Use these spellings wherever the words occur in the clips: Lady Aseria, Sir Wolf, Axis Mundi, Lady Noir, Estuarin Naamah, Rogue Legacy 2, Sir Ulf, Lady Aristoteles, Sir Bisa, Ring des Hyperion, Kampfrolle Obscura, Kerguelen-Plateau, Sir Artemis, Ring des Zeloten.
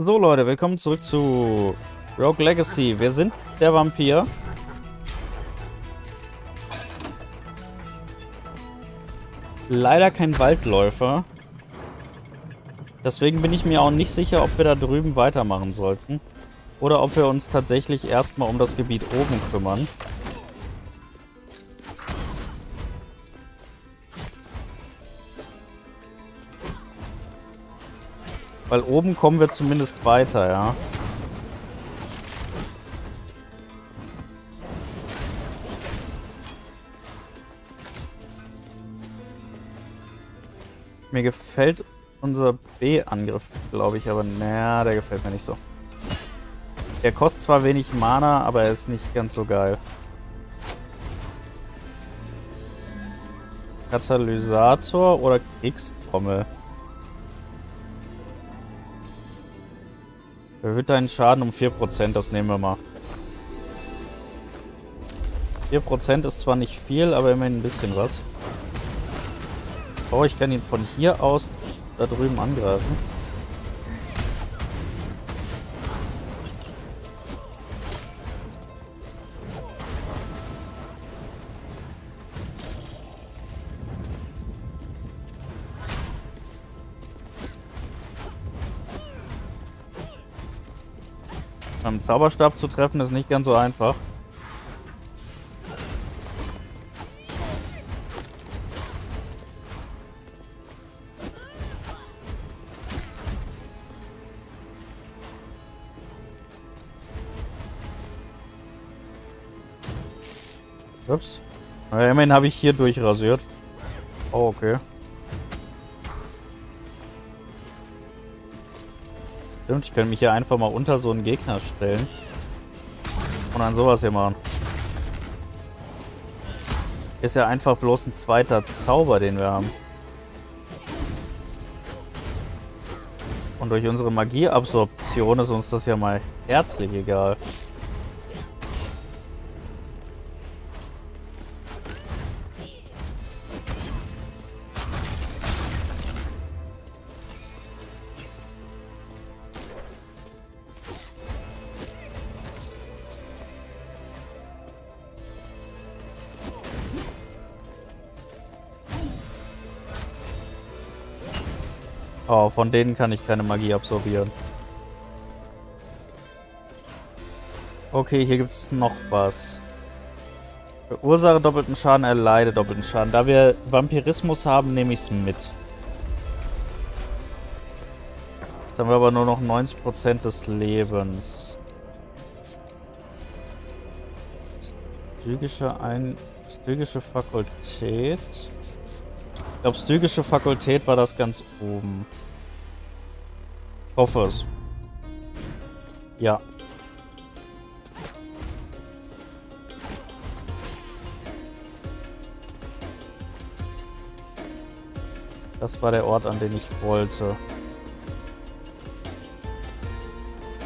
So Leute, willkommen zurück zu Rogue Legacy. Wir sind der Vampir. Leider kein Waldläufer. Deswegen bin ich mir auch nicht sicher, ob wir da drüben weitermachen sollten. Oder ob wir uns tatsächlich erstmal um das Gebiet oben kümmern. Weil oben kommen wir zumindest weiter, ja. Mir gefällt unser B-Angriff, glaube ich, aber naja, der gefällt mir nicht so. Der kostet zwar wenig Mana, aber er ist nicht ganz so geil. Katalysator oder Kriegstrommel? Erhöht deinen Schaden um 4%, das nehmen wir mal. 4% ist zwar nicht viel, aber immerhin ein bisschen was. Oh, ich kann ihn von hier aus da drüben angreifen. Mit dem Zauberstab zu treffen ist nicht ganz so einfach. Ups. Ja, immerhin habe ich hier durchrasiert. Oh, okay. Stimmt, ich könnte mich hier einfach mal unter so einen Gegner stellen. Und dann sowas hier machen. Ist ja einfach bloß ein zweiter Zauber, den wir haben. Und durch unsere Magieabsorption ist uns das ja mal herzlich egal. Oh, von denen kann ich keine Magie absorbieren. Okay, hier gibt es noch was. Verursache doppelten Schaden, erleide doppelten Schaden. Da wir Vampirismus haben, nehme ich es mit. Jetzt haben wir aber nur noch 90% des Lebens. Stygische Fakultät. Ich glaube, stygische Fakultät war das ganz oben. Ich hoffe es. Ja. Das war der Ort, an den ich wollte.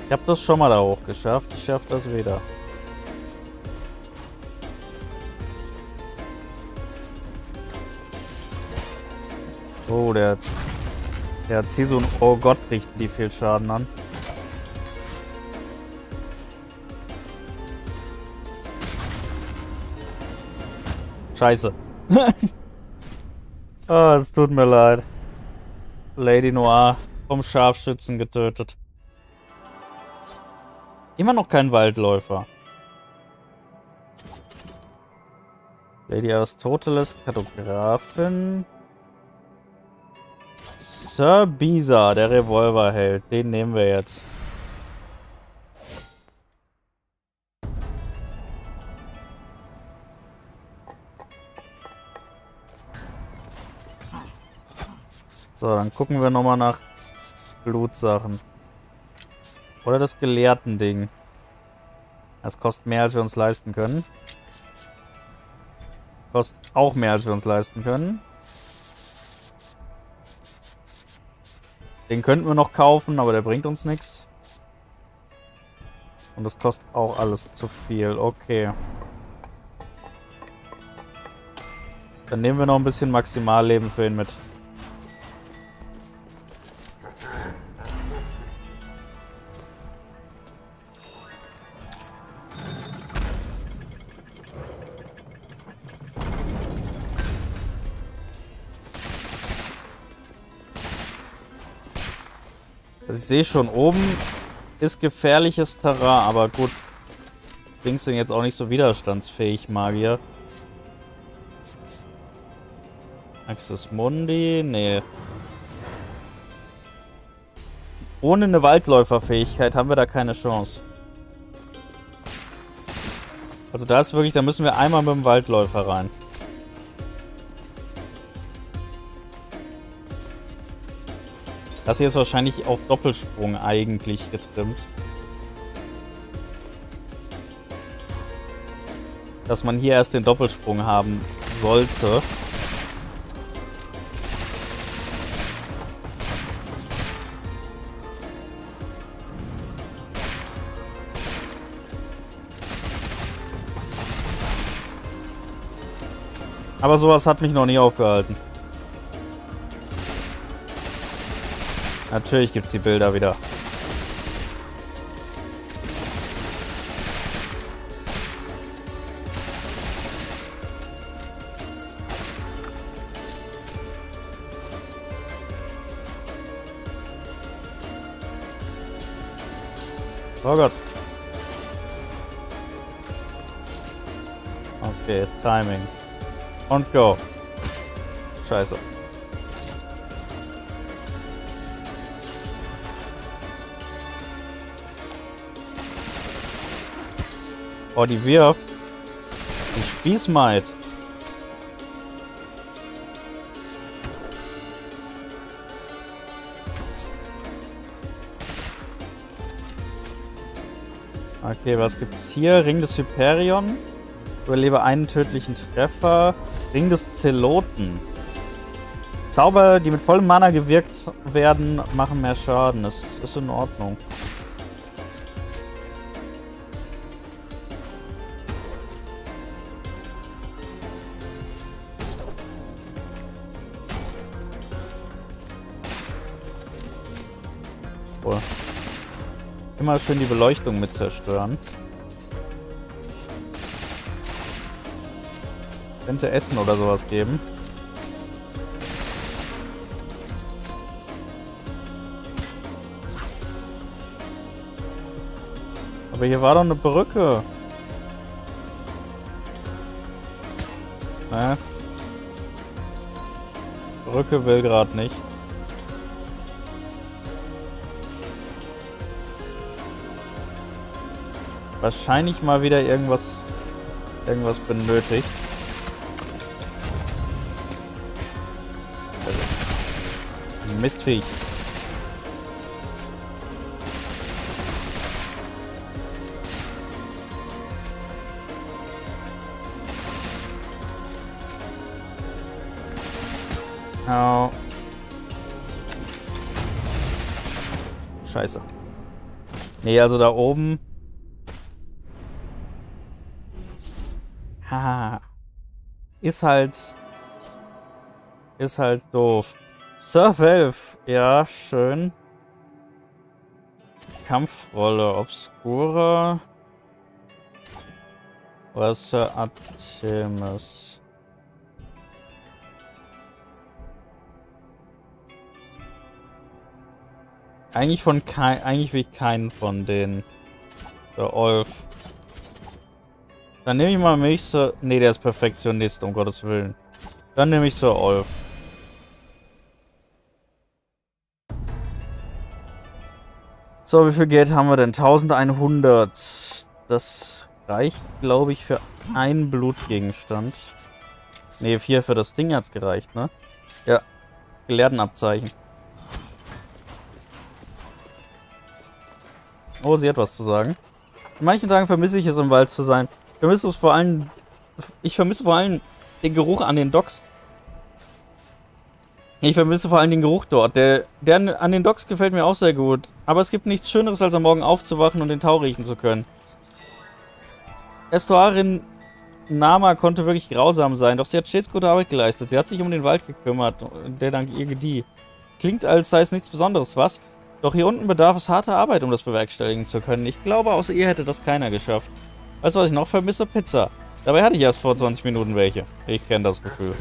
Ich habe das schon mal da hoch geschafft. Ich schaffe das wieder. Oh, der Ciso und oh Gott, richten die viel Schaden an. Scheiße. Ah, es tut mir leid. Lady Noir vom Scharfschützen getötet. Immer noch kein Waldläufer. Lady Aristoteles, Kartografin. Sir Bisa, der Revolverheld, den nehmen wir jetzt. So, dann gucken wir nochmal nach Blutsachen. Oder das Gelehrten-Ding. Das kostet mehr, als wir uns leisten können. Kostet auch mehr, als wir uns leisten können. Den könnten wir noch kaufen, aber der bringt uns nichts. Und das kostet auch alles zu viel. Okay. Dann nehmen wir noch ein bisschen Maximalleben für ihn mit. Also ich sehe schon, oben ist gefährliches Terrain, aber gut. Dings sind jetzt auch nicht so widerstandsfähig, Magier. Axis Mundi, nee. Ohne eine Waldläuferfähigkeit haben wir da keine Chance. Also da ist wirklich, da müssen wir einmal mit dem Waldläufer rein. Das hier ist wahrscheinlich auf Doppelsprung eigentlich getrimmt. Dass man hier erst den Doppelsprung haben sollte. Aber sowas hat mich noch nie aufgehalten. Natürlich gibt es die Bilder wieder. Oh Gott. Okay, Timing. Und go. Scheiße. Oh, die wirft. Die Spießmaid. Okay, was gibt's hier? Ring des Hyperion. Überlebe einen tödlichen Treffer. Ring des Zeloten. Zauber, die mit vollem Mana gewirkt werden, machen mehr Schaden. Das ist in Ordnung. Cool. Immer schön die Beleuchtung mit zerstören. Könnte Essen oder sowas geben. Aber hier war doch eine Brücke. Naja. Brücke will gerade nicht. Wahrscheinlich mal wieder irgendwas benötigt. Mistviech. Oh. Scheiße. Nee, also da oben. Haha. Ist halt doof. Sir Wolf, ja, schön. Kampfrolle Obscura. Oder Sir Artemis. Eigentlich will ich keinen von denen. Sir Ulf. Dann nehme ich mal mich, Sir. Nee, der ist Perfektionist, um Gottes Willen. Dann nehme ich Sir Ulf. So, wie viel Geld haben wir denn? 1100. Das reicht, glaube ich, für einen Blutgegenstand. Ne, 4 für das Ding hat es gereicht, ne? Ja. Gelehrtenabzeichen. Oh, sie hat was zu sagen. In manchen Tagen vermisse ich es, im Wald zu sein. Ich vermisse vor allem den Geruch an den Docks. Ich vermisse vor allem den Geruch dort. Der an den Docks gefällt mir auch sehr gut. Aber es gibt nichts Schöneres, als am Morgen aufzuwachen und den Tau riechen zu können. Estuarin Naamah konnte wirklich grausam sein, doch sie hat stets gute Arbeit geleistet. Sie hat sich um den Wald gekümmert, der dank ihr gedieh. Klingt, als sei es nichts Besonderes, was? Doch hier unten bedarf es harter Arbeit, um das bewerkstelligen zu können. Ich glaube, außer ihr hätte das keiner geschafft. Weißt du, was ich noch vermisse? Pizza. Dabei hatte ich erst vor 20 Minuten welche. Ich kenne das Gefühl.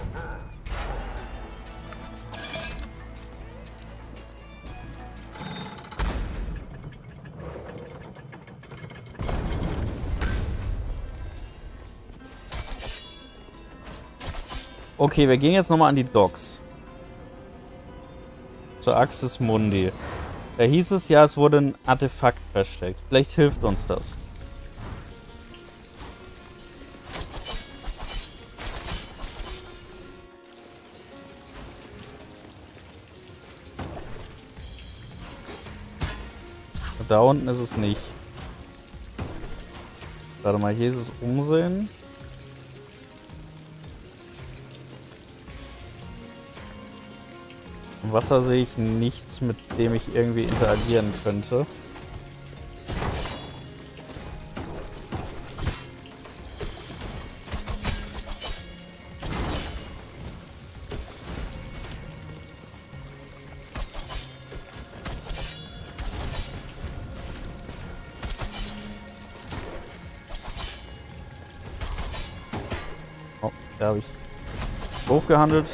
Okay, wir gehen jetzt nochmal an die Docks. Zur Axis Mundi. Da hieß es ja, es wurde ein Artefakt versteckt. Vielleicht hilft uns das. Da unten ist es nicht. Warte mal, hier ist es umsehen. Im Wasser sehe ich nichts, mit dem ich irgendwie interagieren könnte. Da habe ich doof gehandelt.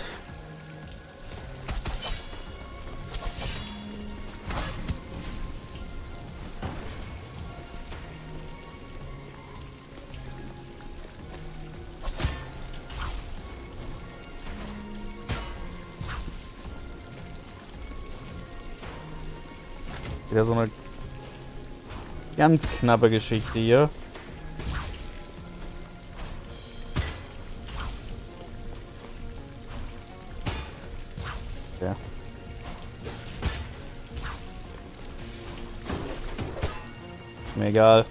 Wieder so eine ganz knappe Geschichte hier. Mir egal.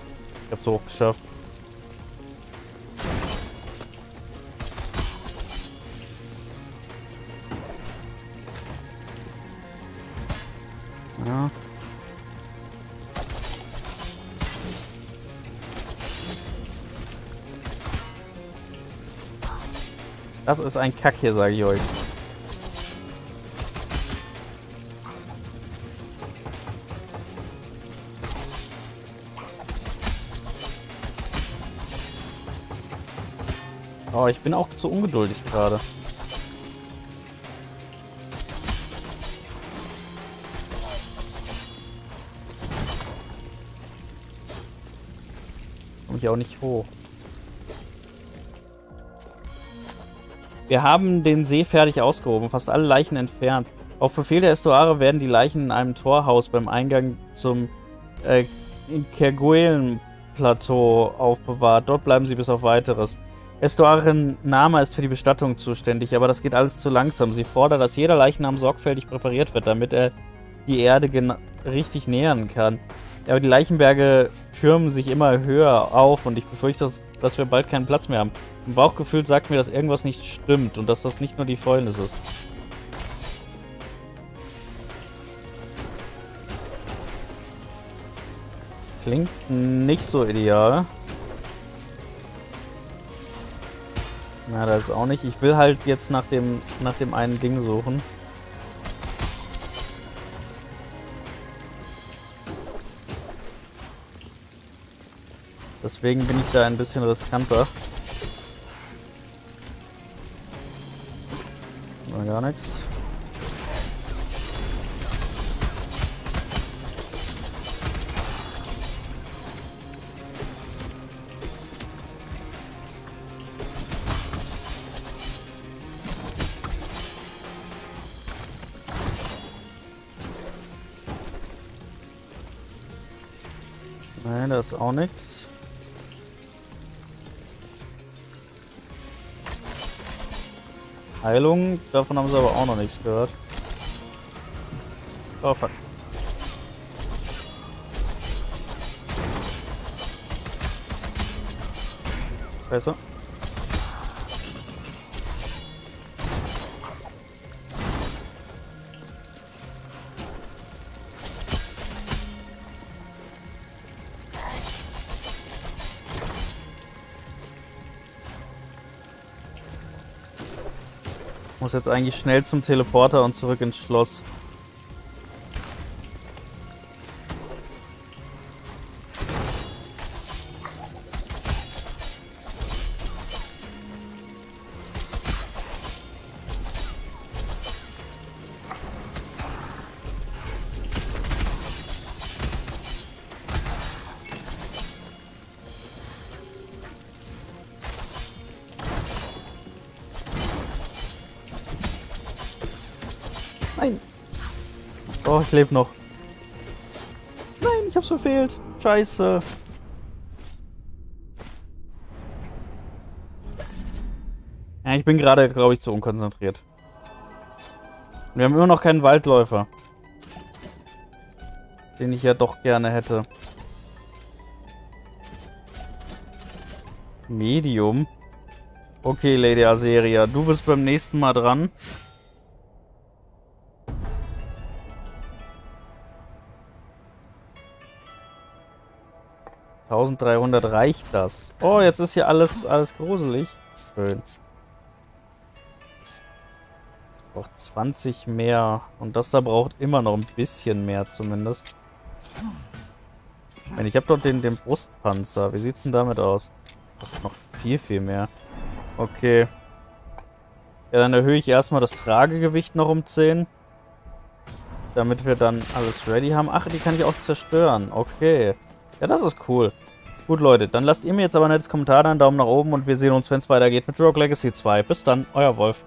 Ich hab's hoch geschafft. Ja. Das ist ein Kack hier, sage ich euch. Oh, ich bin auch zu ungeduldig gerade. Komme ich auch nicht hoch. Wir haben den See fertig ausgehoben, fast alle Leichen entfernt. Auf Befehl der Estuare werden die Leichen in einem Torhaus beim Eingang zum Kerguelen-Plateau aufbewahrt. Dort bleiben sie bis auf Weiteres. Estuarin Naamah ist für die Bestattung zuständig, aber das geht alles zu langsam. Sie fordert, dass jeder Leichnam sorgfältig präpariert wird, damit er die Erde richtig nähern kann. Aber die Leichenberge türmen sich immer höher auf und ich befürchte, dass wir bald keinen Platz mehr haben. Ein Bauchgefühl sagt mir, dass irgendwas nicht stimmt und dass das nicht nur die Fäulnis ist. Klingt nicht so ideal. Na, das ist auch nicht. Ich will halt jetzt nach dem einen Ding suchen. Deswegen bin ich da ein bisschen riskanter. War gar nichts. Nein, das ist auch nichts. Heilung, davon haben sie aber auch noch nichts gehört. Oh fuck. Besser. Ich muss jetzt eigentlich schnell zum Teleporter und zurück ins Schloss. Oh, ich lebe noch. Nein, ich hab's verfehlt. Scheiße. Ja, ich bin gerade, glaube ich, zu unkonzentriert. Wir haben immer noch keinen Waldläufer. Den ich ja doch gerne hätte. Medium. Okay, Lady Aseria, du bist beim nächsten Mal dran. $1300 reicht das. Oh, jetzt ist hier alles gruselig. Schön. Ich brauche 20 mehr. Und das da braucht immer noch ein bisschen mehr zumindest. Ich habe doch den Brustpanzer. Wie sieht's denn damit aus? Das ist noch viel mehr. Okay. Ja, dann erhöhe ich erstmal das Tragegewicht noch um 10. Damit wir dann alles ready haben. Ach, die kann ich auch zerstören. Okay. Ja, das ist cool. Gut, Leute, dann lasst ihr mir jetzt aber ein nettes Kommentar da, einen Daumen nach oben und wir sehen uns, wenn es weitergeht mit Rogue Legacy 2. Bis dann, euer Wolf.